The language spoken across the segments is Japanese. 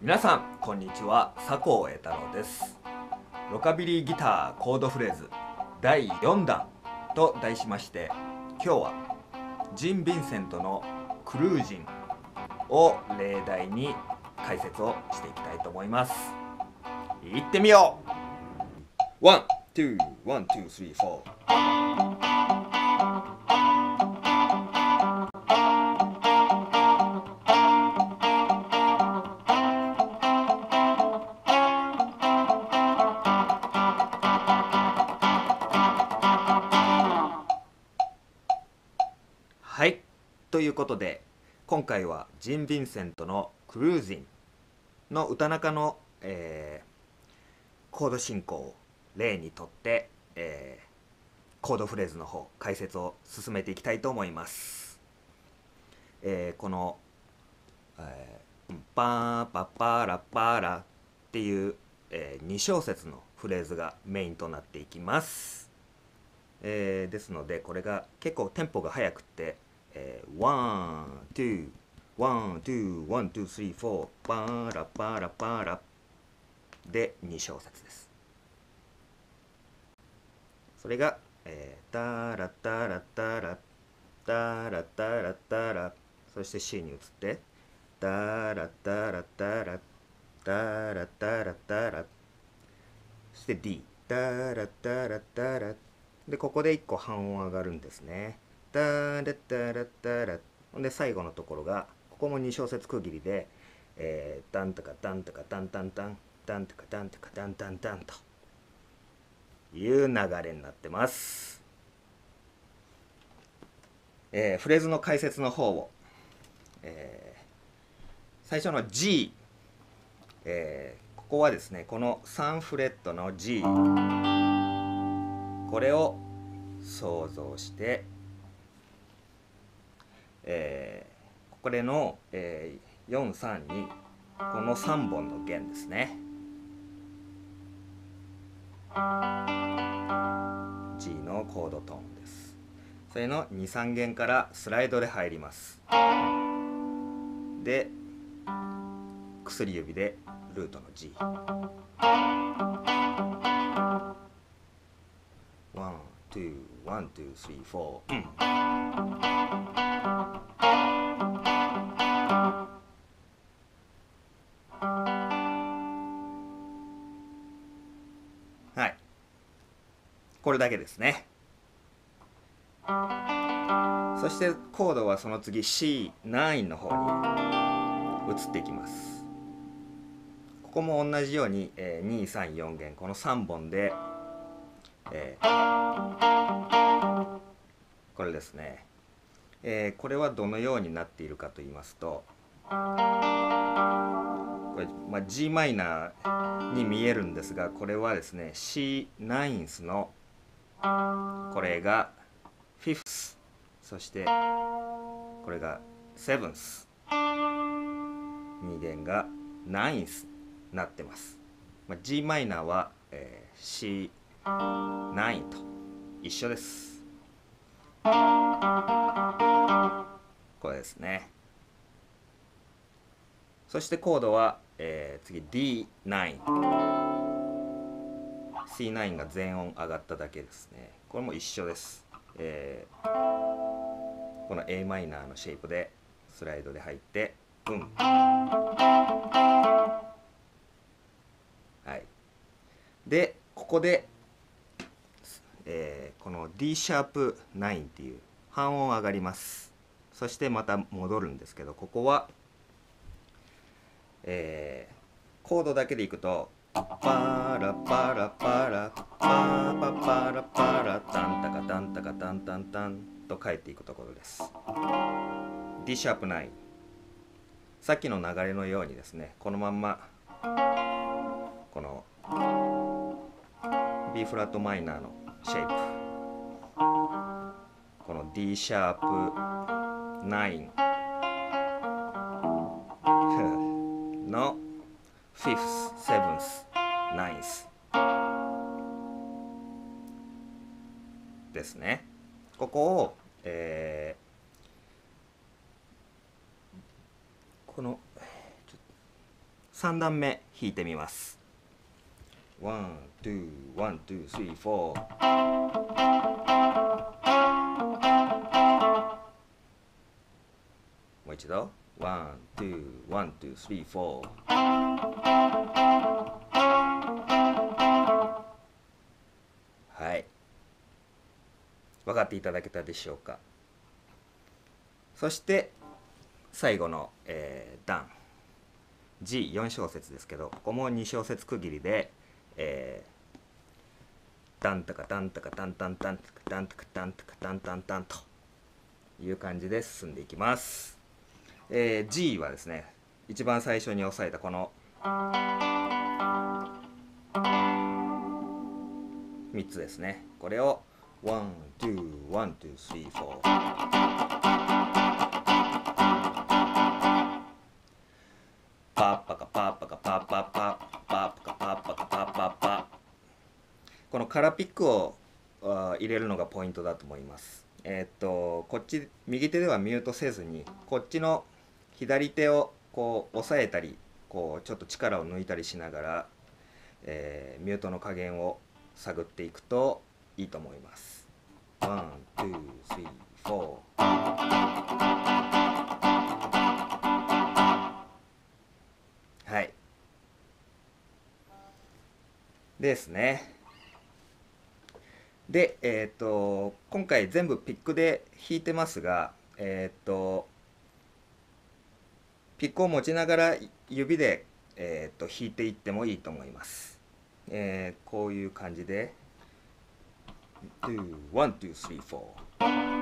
皆さんこんにちは、佐向栄太郎です。ロカビリーギターコードフレーズ第4弾と題しまして、今日はジン・ヴィンセントの「クルージン」を例題に解説をしていきたいと思います。いってみよう。ワンツーワンツースリーフォー。はい、ということで今回はジン・ヴィンセントの「クルージン」の歌中の、コード進行を例にとって、コードフレーズの方解説を進めていきたいと思います。この「パーパッパーラッパーラ」っていう、2小節のフレーズがメインとなっていきます。ですのでこれが結構テンポが速くってワン、ツー、ワン、ツー、ワン、ツー、スリー、フォー、パラパラパラで2小節です。それが、タラタラタラタラタラタラ、そして C に移ってタラタラタラタラタラタラ、そして D タラタラタラで、ここで1個半音上がるんですね。タラタラタラで、最後のところがここも2小節区切りでタンタカタンタカタンタンタンタンタカタンタカタンタンタンという流れになってます。フレーズの解説の方を、最初の G、ここはですね、この3フレットの G、 これを想像してこれの、432、この3本の弦ですね。 G のコードトーンです。それの2、3弦からスライドで入ります。で薬指でルートの G、 ワンツーワンツースリーフォー、うんこれだけですね。そしてコードはその次 C9 の方に移っていきます。ここも同じように、234弦この3本で、これですね、これはどのようになっているかと言いますと、これ、Gm に見えるんですが、これはですね C9 のこれが 5th、 そしてこれが 7th、 2弦が 9th になってます。Gm は、C9 と一緒です。これですね。そしてコードは、次 D9、C9 が全音上がっただけですね。これも一緒です。この Am のシェイプでスライドで入って、うん。はい。で、ここで、この D シャープ9っていう半音上がります。そしてまた戻るんですけど、ここは、コードだけでいくと、パラパラパラパパパラパラタンタカタンタカタンタンタンと書いていくところです。 D シャープ9、さっきの流れのようにですね、このまんまこの B フラットマイナーのシェイプ、この D シャープ9の 5th、 7th、9th ですね。ここを、この3段目弾いてみます。ワン、ツー、ワン、ツー、スリー、フォー。もう一度。ワン、ツー、ワン、ツー、スリー、フォー。はい。分かっていただけたでしょうか。そして最後の、段 G4 小節ですけど、ここも2小節区切りでタンタカタンタカタンタンタンタンタカタンタカタンタンタンという感じで進んでいきます。G はですね、一番最初に押さえたこの3つですね、これをワン、ツー、ワン、ツー、スリー、フォー。パッパカパッパカパッパッパッパッパカパッパカパッパッパ。この空ピックを入れるのがポイントだと思います。こっち右手ではミュートせずに、こっちの左手をこう押さえたり、こうちょっと力を抜いたりしながら、ミュートの加減を探っていくといいと思います。ワン、ツー、スリー、フォー。はい、ですね。で、今回全部ピックで弾いてますが、ピックを持ちながら指で、弾いていってもいいと思います。こういう感じでワン、ツー、スリー、フォー。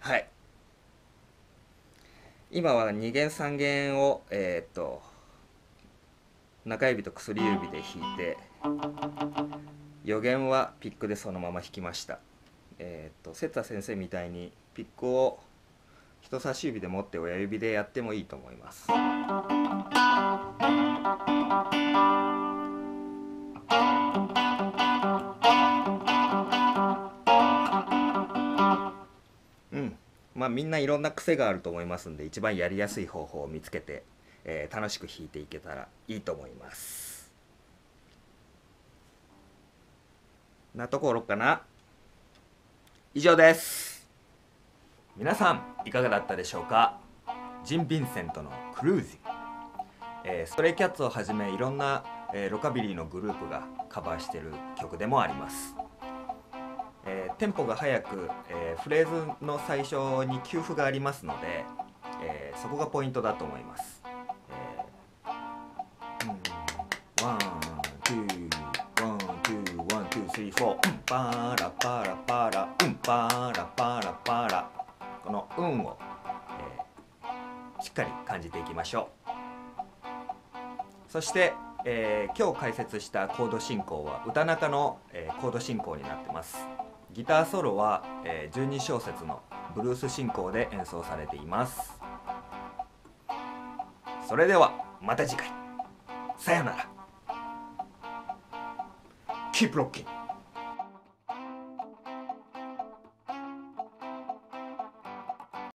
はい、今は2弦3弦を中指と薬指で弾いて、4弦はピックでそのまま弾きました。セッタ先生みたいにピックを人差し指で持って親指でやってもいいと思います。まあみんないろんな癖があると思いますんで、一番やりやすい方法を見つけて、楽しく弾いていけたらいいと思います。なところかな。以上です。皆さんいかがだったでしょうか。ジン・ヴィンセントのクルージング、ストレイキャッツをはじめいろんな、ロカビリーのグループがカバーしている曲でもあります。テンポが速く、フレーズの最初に休符がありますので、そこがポイントだと思います。ワン、ツー、パラパラパラ、パラパラパラ、この運を、しっかり感じていきましょう。そして、今日解説したコード進行は歌中の、コード進行になってます。ギターソロは、12小節のブルース進行で演奏されています。それではまた次回、さようなら。Keep rocking.